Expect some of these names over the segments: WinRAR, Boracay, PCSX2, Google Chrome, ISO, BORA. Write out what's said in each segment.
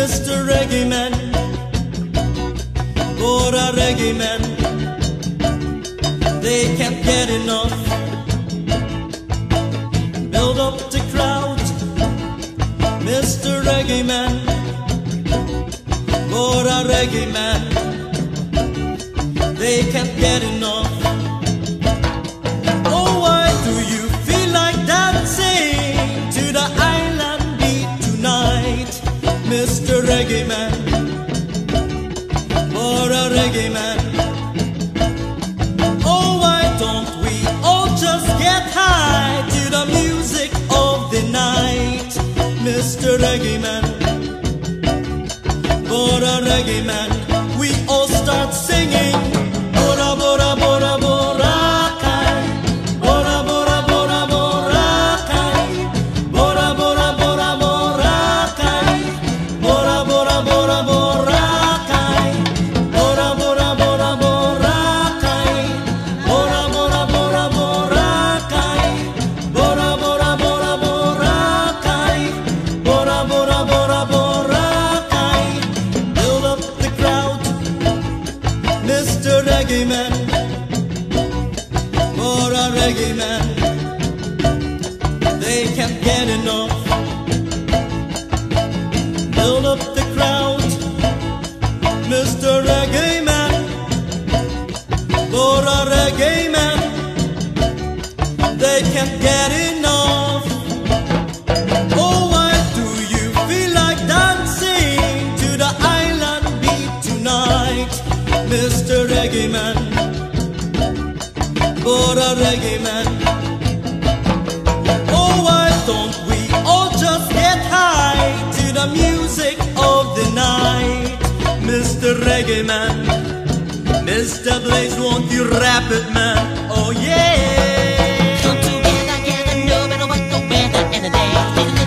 Mr. Reggae Man, what a reggae man. They can't get enough. Build up the crowd, Mr. Reggae Man, what a reggae man. They can't get enough. Oh, why do you feel like dancing to the island beat tonight, Mr. Reggae Man? A reggae man. Oh, why don't we all just get high to the music of the night, Mr. Reggae Man? What a reggae man. We all start singing. Bora, bora, bora, Boracay. Bora, bora, bora, Boracay. Bora, bora, bora, Boracay. Bora, bora, bora, Boracay. Mr. Reggae Man, what a reggae man. They can't get enough. Build up the crowd, Mr. Reggae Man, what a reggae man. They can't get enough. Oh, why do you feel like dancing to the island beat tonight, Mr. Reggae Man, what a reggae man. Oh, why don't we all just get high to the music of the night, Mr. Reggae Man? Mr. Blaze, won't you rap it, man? Oh yeah. Come together, get a no matter what the weather and the day. Little green,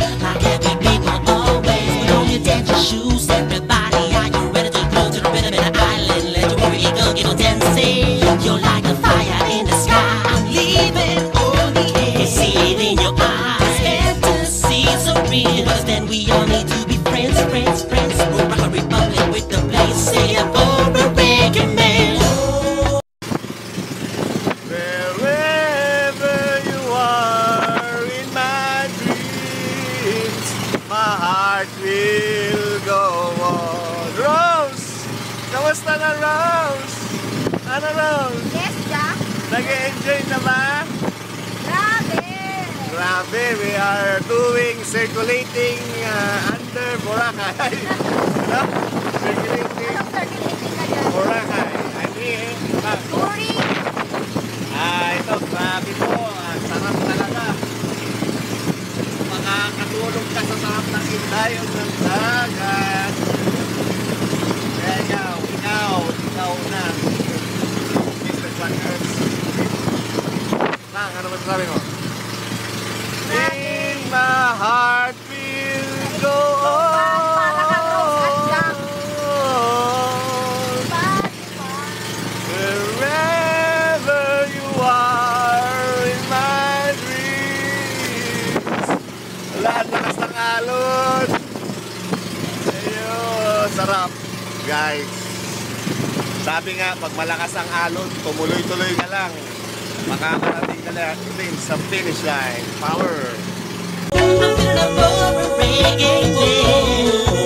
like happy people always. Put on your dancing shoes, everybody. You're like a fire in the sky. I'm leaving on the air. You see it in your eyes. Fantasy so real. But then we all need to be friends, friends, friends. We'll rock a republic with the place. Say a Boracay reggae man. Wherever you are in my dreams, my heart will go on. Rose, kamusta na Rose? Ano, Rose? Yes, Jack. Nag-enjoy na ba? Grabe! Grabe, we are doing circulating under Boracay. No? Circulating. Anong circulating na yan? Boracay. I mean, touring. Ito, grabe po. Sarap talaga. Makakatulog ka sa sarap ng indayon ng dagat. Kaya ikaw, ikaw na. In my heart will go on. Wherever you are in my dreams. Lahat lakas ng alon. Ayun, sarap guys. Sabi nga, pag malakas ang alon, tumuloy-tuloy ka lang. Makakarating ka lahat din sa finish line. Power! I'm in a Boracay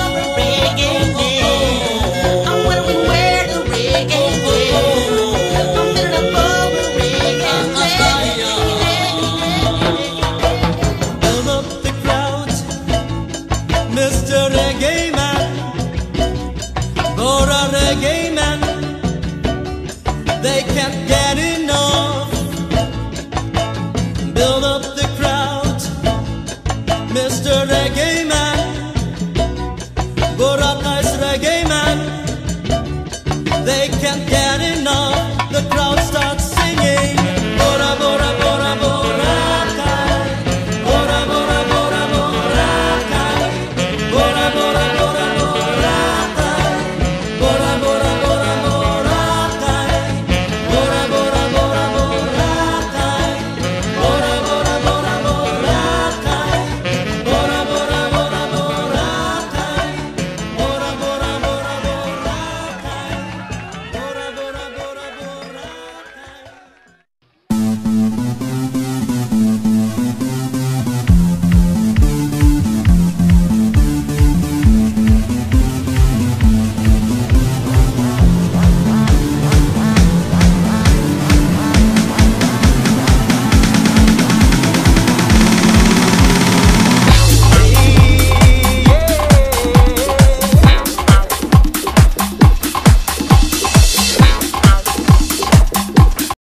reggae jam. I wanna be where the reggae jam. I'm in a Boracay reggae jam. I'm in a Boracay reggae jam. I wanna be where the reggae jam. I'm in a Boracay reggae jam. Reggae man, they can't get enough. Build up the crowd, Mr. Reggae Man, Boracay's reggae man. They can't get